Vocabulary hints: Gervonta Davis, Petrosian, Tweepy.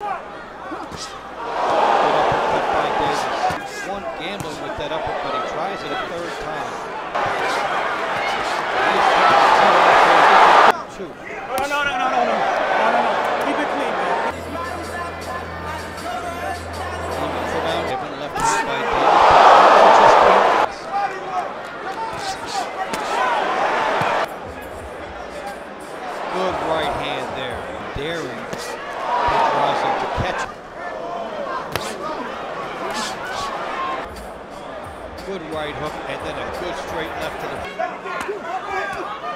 Gambling with that uppercut, he tries it a third time. No. Keep it clean, man. Left by Davis. Good right hand there. Daring Petrosian to catch it. Good right hook and then a good straight left to the